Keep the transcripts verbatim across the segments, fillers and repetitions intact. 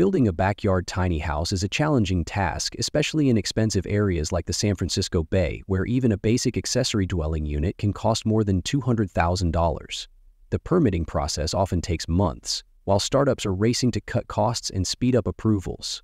Building a backyard tiny house is a challenging task, especially in expensive areas like the San Francisco Bay, where even a basic accessory dwelling unit can cost more than two hundred thousand dollars. The permitting process often takes months, while startups are racing to cut costs and speed up approvals.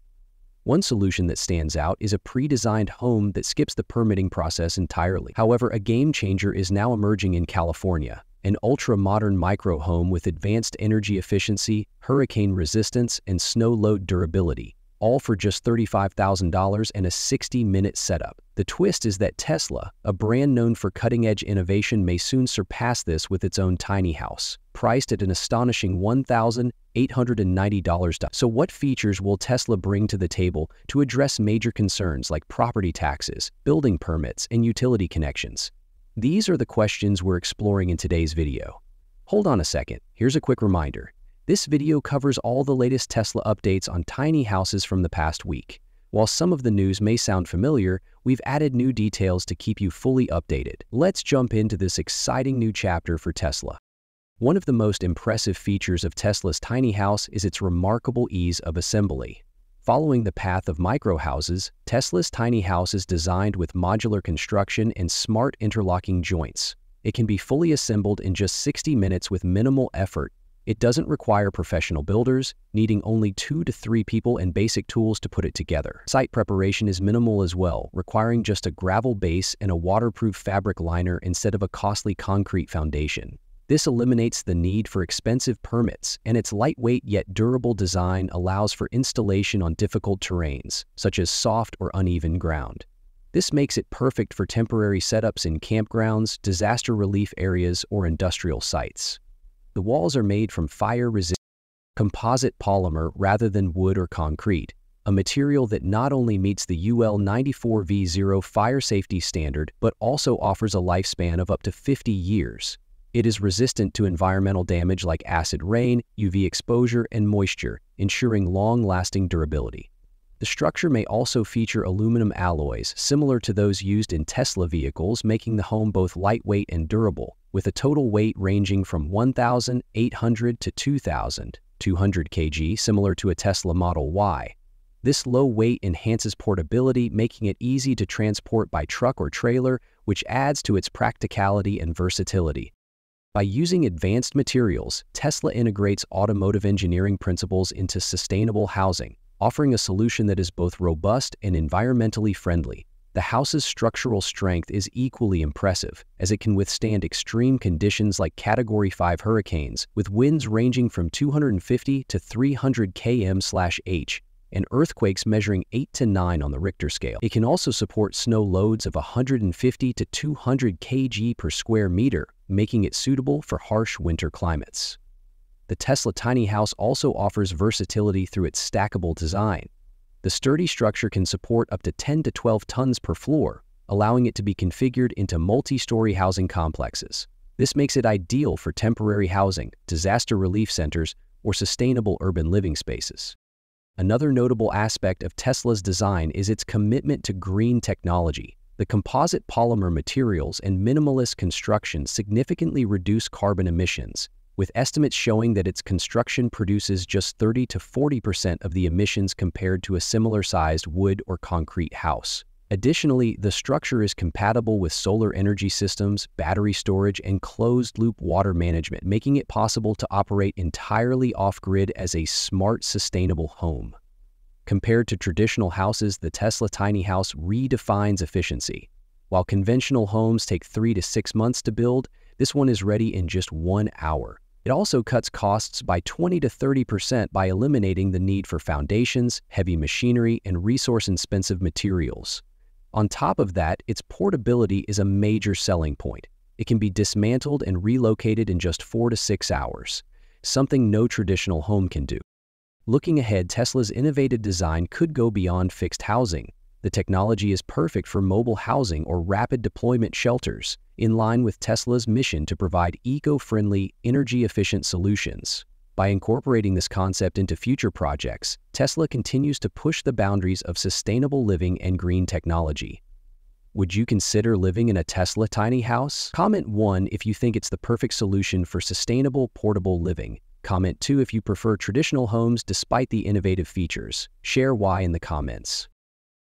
One solution that stands out is a pre-designed home that skips the permitting process entirely. However, a game changer is now emerging in California. An ultra-modern micro home with advanced energy efficiency, hurricane resistance, and snow load durability, all for just thirty-five thousand dollars and a sixty minute setup. The twist is that Tesla, a brand known for cutting-edge innovation, may soon surpass this with its own tiny house, priced at an astonishing one thousand eight hundred ninety dollars. So what features will Tesla bring to the table to address major concerns like property taxes, building permits, and utility connections? These are the questions we're exploring in today's video. Hold on a second, here's a quick reminder. This video covers all the latest Tesla updates on tiny houses from the past week. While some of the news may sound familiar, we've added new details to keep you fully updated. Let's jump into this exciting new chapter for Tesla. One of the most impressive features of Tesla's tiny house is its remarkable ease of assembly. Following the path of micro houses, Tesla's tiny house is designed with modular construction and smart interlocking joints. It can be fully assembled in just sixty minutes with minimal effort. It doesn't require professional builders, needing only two to three people and basic tools to put it together. Site preparation is minimal as well, requiring just a gravel base and a waterproof fabric liner instead of a costly concrete foundation. This eliminates the need for expensive permits, and its lightweight yet durable design allows for installation on difficult terrains, such as soft or uneven ground. This makes it perfect for temporary setups in campgrounds, disaster relief areas, or industrial sites. The walls are made from fire-resistant composite polymer rather than wood or concrete, a material that not only meets the U L ninety-four V zero fire safety standard but also offers a lifespan of up to fifty years. It is resistant to environmental damage like acid rain, U V exposure, and moisture, ensuring long-lasting durability. The structure may also feature aluminum alloys similar to those used in Tesla vehicles, making the home both lightweight and durable, with a total weight ranging from one thousand eight hundred to two thousand two hundred kilograms, similar to a Tesla Model Y. This low weight enhances portability, making it easy to transport by truck or trailer, which adds to its practicality and versatility. By using advanced materials, Tesla integrates automotive engineering principles into sustainable housing, offering a solution that is both robust and environmentally friendly. The house's structural strength is equally impressive, as it can withstand extreme conditions like Category five hurricanes, with winds ranging from two hundred fifty to three hundred kilometers per hour, and earthquakes measuring eight to nine on the Richter scale. It can also support snow loads of one hundred fifty to two hundred kilograms per square meter, making it suitable for harsh winter climates. The Tesla tiny house also offers versatility through its stackable design. The sturdy structure can support up to ten to twelve tons per floor, allowing it to be configured into multi-story housing complexes. This makes it ideal for temporary housing, disaster relief centers, or sustainable urban living spaces. Another notable aspect of Tesla's design is its commitment to green technology. The composite polymer materials and minimalist construction significantly reduce carbon emissions, with estimates showing that its construction produces just thirty to forty percent of the emissions compared to a similar-sized wood or concrete house. Additionally, the structure is compatible with solar energy systems, battery storage, and closed-loop water management, making it possible to operate entirely off-grid as a smart, sustainable home. Compared to traditional houses, the Tesla tiny house redefines efficiency. While conventional homes take three to six months to build, this one is ready in just one hour. It also cuts costs by twenty to thirty percent by eliminating the need for foundations, heavy machinery, and resource-intensive materials. On top of that, its portability is a major selling point. It can be dismantled and relocated in just four to six hours, something no traditional home can do. Looking ahead, Tesla's innovative design could go beyond fixed housing. The technology is perfect for mobile housing or rapid deployment shelters, in line with Tesla's mission to provide eco-friendly, energy-efficient solutions. By incorporating this concept into future projects, Tesla continues to push the boundaries of sustainable living and green technology. Would you consider living in a Tesla tiny house? Comment one if you think it's the perfect solution for sustainable, portable living. Comment two if you prefer traditional homes despite the innovative features. Share why in the comments.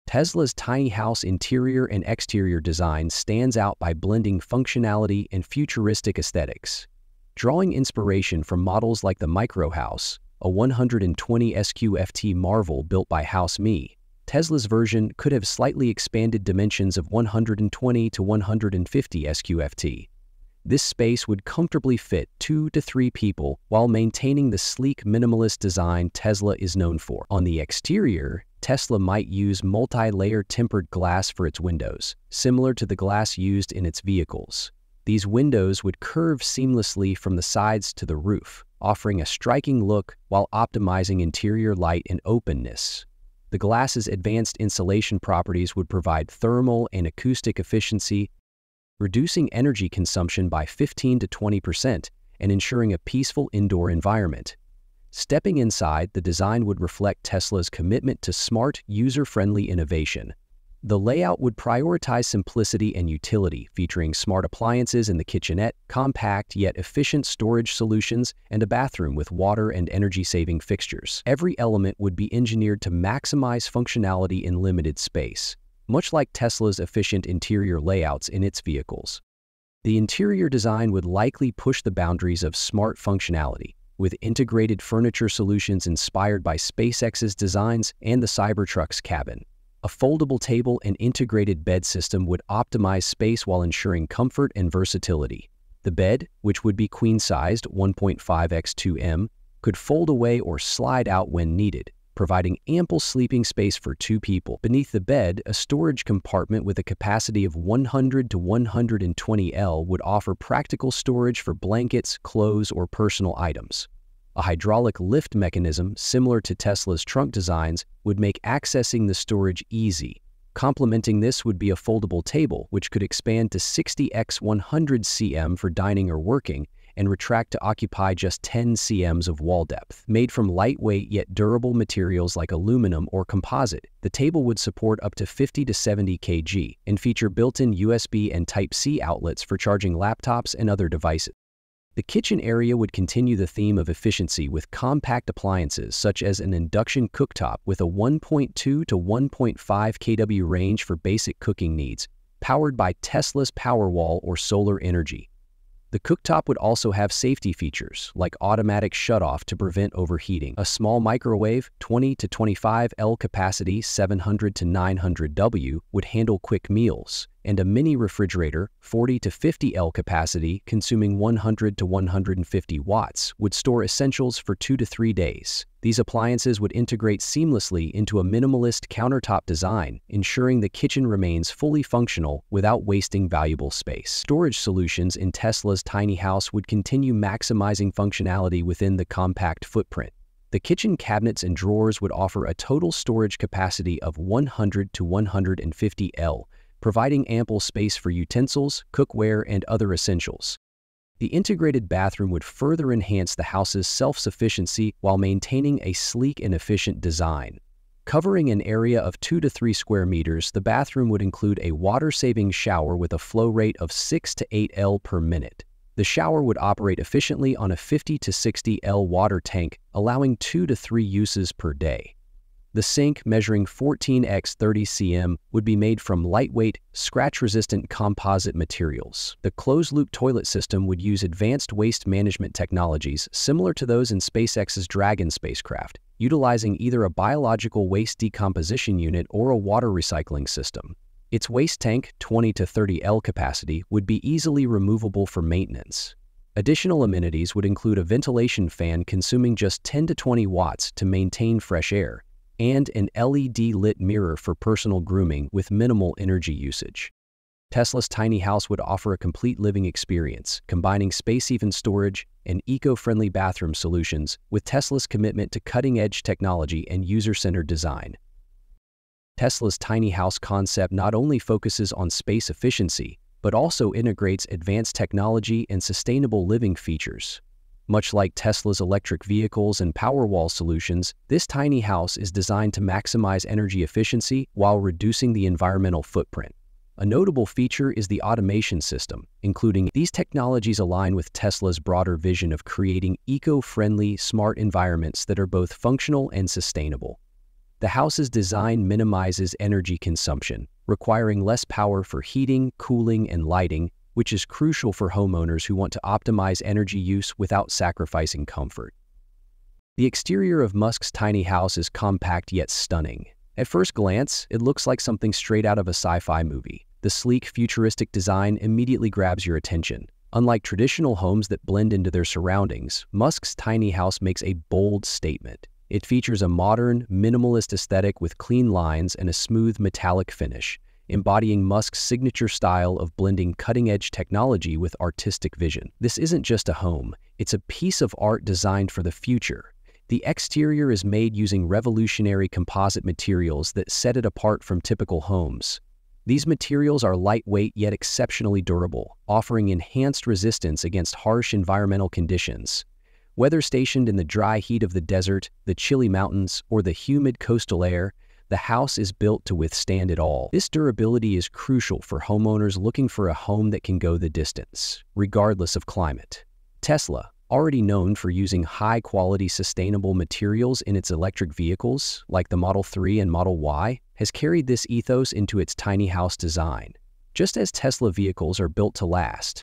Tesla's tiny house interior and exterior design stands out by blending functionality and futuristic aesthetics. Drawing inspiration from models like the Micro House, a one hundred twenty square foot marvel built by House Me, Tesla's version could have slightly expanded dimensions of one hundred twenty to one hundred fifty square feet. This space would comfortably fit two to three people while maintaining the sleek minimalist design Tesla is known for. On the exterior, Tesla might use multi-layer tempered glass for its windows, similar to the glass used in its vehicles. These windows would curve seamlessly from the sides to the roof, offering a striking look while optimizing interior light and openness. The glass's advanced insulation properties would provide thermal and acoustic efficiency, reducing energy consumption by fifteen to twenty percent and ensuring a peaceful indoor environment. Stepping inside, the design would reflect Tesla's commitment to smart, user-friendly innovation. The layout would prioritize simplicity and utility, featuring smart appliances in the kitchenette, compact yet efficient storage solutions, and a bathroom with water and energy-saving fixtures. Every element would be engineered to maximize functionality in limited space, much like Tesla's efficient interior layouts in its vehicles. The interior design would likely push the boundaries of smart functionality, with integrated furniture solutions inspired by SpaceX's designs and the Cybertruck's cabin. A foldable table and integrated bed system would optimize space while ensuring comfort and versatility. The bed, which would be queen-sized one point five by two meters, could fold away or slide out when needed, providing ample sleeping space for two people. Beneath the bed, a storage compartment with a capacity of one hundred to one hundred twenty liters would offer practical storage for blankets, clothes, or personal items. A hydraulic lift mechanism similar to Tesla's trunk designs would make accessing the storage easy. Complementing this would be a foldable table, which could expand to sixty by one hundred centimeters for dining or working, and retract to occupy just ten centimeters of wall depth. Made from lightweight yet durable materials like aluminum or composite, the table would support up to fifty to seventy kilograms and feature built-in U S B and Type C outlets for charging laptops and other devices. The kitchen area would continue the theme of efficiency with compact appliances such as an induction cooktop with a one point two to one point five kilowatt range for basic cooking needs, powered by Tesla's Powerwall or solar energy. The cooktop would also have safety features like automatic shutoff to prevent overheating, a small microwave twenty to twenty-five liters capacity seven hundred to nine hundred watts would handle quick meals, and a mini refrigerator forty to fifty liters capacity consuming one hundred to one hundred fifty watts would store essentials for two to three days. These appliances would integrate seamlessly into a minimalist countertop design, ensuring the kitchen remains fully functional without wasting valuable space. Storage solutions in Tesla's tiny house would continue maximizing functionality within the compact footprint. The kitchen cabinets and drawers would offer a total storage capacity of one hundred to one hundred fifty liters, providing ample space for utensils, cookware, and other essentials. The integrated bathroom would further enhance the house's self-sufficiency while maintaining a sleek and efficient design. Covering an area of two to three square meters, the bathroom would include a water-saving shower with a flow rate of six to eight liters per minute. The shower would operate efficiently on a fifty to sixty liter water tank, allowing two to three uses per day. The sink, measuring fourteen by thirty centimeters, would be made from lightweight, scratch-resistant composite materials. The closed-loop toilet system would use advanced waste management technologies similar to those in SpaceX's Dragon spacecraft, utilizing either a biological waste decomposition unit or a water recycling system. Its waste tank, twenty to thirty liters capacity, would be easily removable for maintenance. Additional amenities would include a ventilation fan consuming just ten to twenty watts to maintain fresh air, and an L E D-lit mirror for personal grooming with minimal energy usage. Tesla's tiny house would offer a complete living experience, combining space-even storage and eco-friendly bathroom solutions with Tesla's commitment to cutting-edge technology and user-centered design. Tesla's tiny house concept not only focuses on space efficiency, but also integrates advanced technology and sustainable living features. Much like Tesla's electric vehicles and Powerwall solutions, this tiny house is designed to maximize energy efficiency while reducing the environmental footprint. A notable feature is the automation system, including these technologies align with Tesla's broader vision of creating eco-friendly, smart environments that are both functional and sustainable. The house's design minimizes energy consumption, requiring less power for heating, cooling, and lighting, which is crucial for homeowners who want to optimize energy use without sacrificing comfort. The exterior of Musk's tiny house is compact yet stunning. At first glance, it looks like something straight out of a sci-fi movie. The sleek, futuristic design immediately grabs your attention. Unlike traditional homes that blend into their surroundings, Musk's tiny house makes a bold statement. It features a modern, minimalist aesthetic with clean lines and a smooth metallic finish, embodying Musk's signature style of blending cutting-edge technology with artistic vision. This isn't just a home, it's a piece of art designed for the future. The exterior is made using revolutionary composite materials that set it apart from typical homes. These materials are lightweight yet exceptionally durable, offering enhanced resistance against harsh environmental conditions. Whether stationed in the dry heat of the desert, the chilly mountains, or the humid coastal air, the house is built to withstand it all. This durability is crucial for homeowners looking for a home that can go the distance, regardless of climate. Tesla, already known for using high-quality sustainable materials in its electric vehicles, like the Model three and Model Y, has carried this ethos into its tiny house design. Just as Tesla vehicles are built to last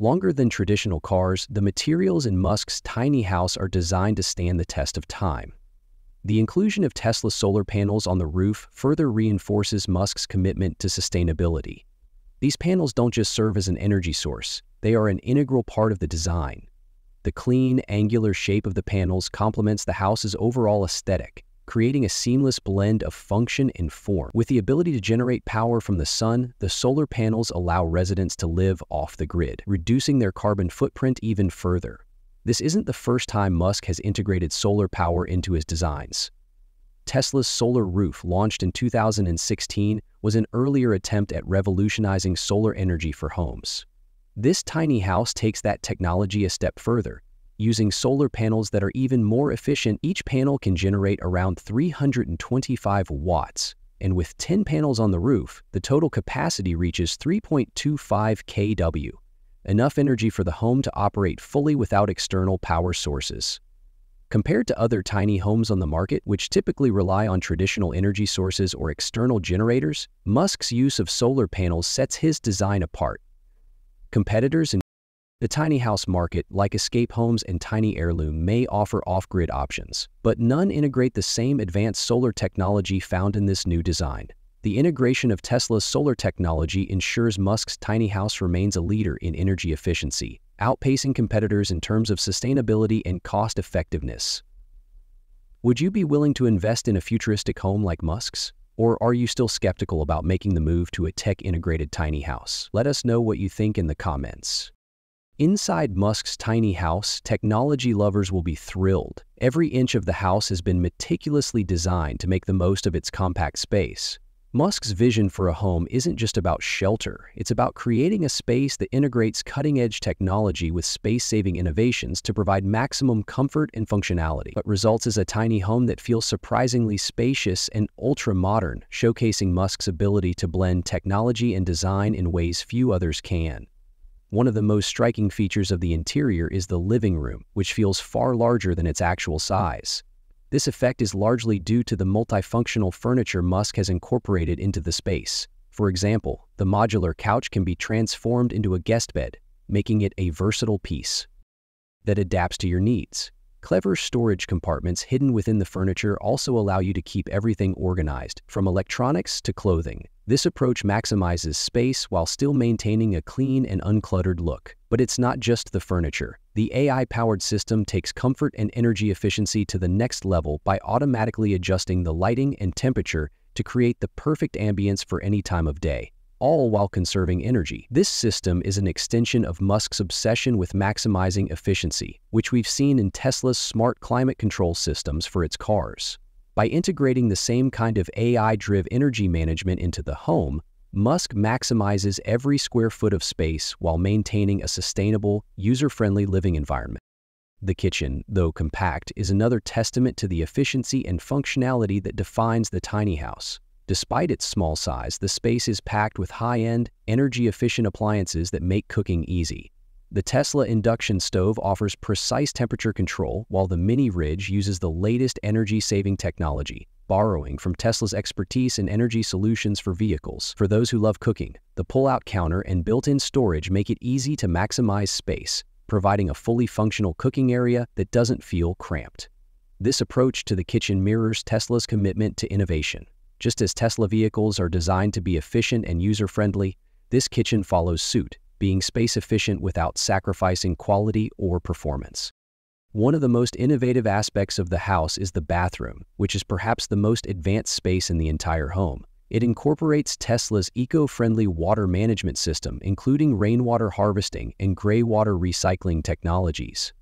longer than traditional cars, the materials in Musk's tiny house are designed to stand the test of time. The inclusion of Tesla solar panels on the roof further reinforces Musk's commitment to sustainability. These panels don't just serve as an energy source, they are an integral part of the design. The clean, angular shape of the panels complements the house's overall aesthetic, creating a seamless blend of function and form. With the ability to generate power from the sun, the solar panels allow residents to live off the grid, reducing their carbon footprint even further. This isn't the first time Musk has integrated solar power into his designs. Tesla's solar roof, launched in two thousand sixteen, was an earlier attempt at revolutionizing solar energy for homes. This tiny house takes that technology a step further, using solar panels that are even more efficient. Each panel can generate around three hundred twenty-five watts, and with ten panels on the roof, the total capacity reaches three point two five kilowatts, enough energy for the home to operate fully without external power sources. Compared to other tiny homes on the market, which typically rely on traditional energy sources or external generators, Musk's use of solar panels sets his design apart. Competitors in the tiny house market, like Escape Homes and Tiny Heirloom, may offer off-grid options, but none integrate the same advanced solar technology found in this new design. The integration of Tesla's solar technology ensures Musk's tiny house remains a leader in energy efficiency, outpacing competitors in terms of sustainability and cost-effectiveness. Would you be willing to invest in a futuristic home like Musk's? Or are you still skeptical about making the move to a tech-integrated tiny house? Let us know what you think in the comments. Inside Musk's tiny house, technology lovers will be thrilled. Every inch of the house has been meticulously designed to make the most of its compact space. Musk's vision for a home isn't just about shelter, it's about creating a space that integrates cutting-edge technology with space-saving innovations to provide maximum comfort and functionality. But results is a tiny home that feels surprisingly spacious and ultra-modern, showcasing Musk's ability to blend technology and design in ways few others can. One of the most striking features of the interior is the living room, which feels far larger than its actual size. This effect is largely due to the multifunctional furniture Musk has incorporated into the space. For example, the modular couch can be transformed into a guest bed, making it a versatile piece that adapts to your needs. Clever storage compartments hidden within the furniture also allow you to keep everything organized, from electronics to clothing. This approach maximizes space while still maintaining a clean and uncluttered look. But it's not just the furniture. The A I-powered system takes comfort and energy efficiency to the next level by automatically adjusting the lighting and temperature to create the perfect ambience for any time of day, all while conserving energy. This system is an extension of Musk's obsession with maximizing efficiency, which we've seen in Tesla's smart climate control systems for its cars. By integrating the same kind of A I-driven energy management into the home, Musk maximizes every square foot of space while maintaining a sustainable, user-friendly living environment. The kitchen, though compact, is another testament to the efficiency and functionality that defines the tiny house. Despite its small size, the space is packed with high-end, energy-efficient appliances that make cooking easy. The Tesla induction stove offers precise temperature control, while the mini-ridge uses the latest energy-saving technology, borrowing from Tesla's expertise in energy solutions for vehicles. For those who love cooking, the pull-out counter and built-in storage make it easy to maximize space, providing a fully functional cooking area that doesn't feel cramped. This approach to the kitchen mirrors Tesla's commitment to innovation. Just as Tesla vehicles are designed to be efficient and user-friendly, this kitchen follows suit, being space-efficient without sacrificing quality or performance. One of the most innovative aspects of the house is the bathroom, which is perhaps the most advanced space in the entire home. It incorporates Tesla's eco-friendly water management system, including rainwater harvesting and gray water recycling technologies.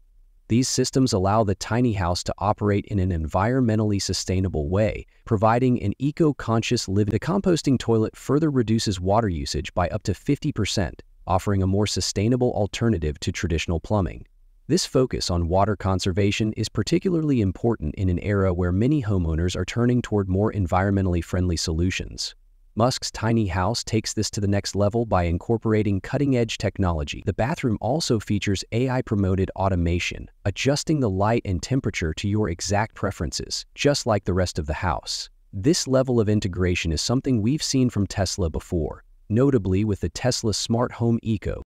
These systems allow the tiny house to operate in an environmentally sustainable way, providing an eco-conscious living. The composting toilet further reduces water usage by up to fifty percent, offering a more sustainable alternative to traditional plumbing. This focus on water conservation is particularly important in an era where many homeowners are turning toward more environmentally friendly solutions. Musk's tiny house takes this to the next level by incorporating cutting-edge technology. The bathroom also features A I-promoted automation, adjusting the light and temperature to your exact preferences, just like the rest of the house. This level of integration is something we've seen from Tesla before, notably with the Tesla Smart Home Eco.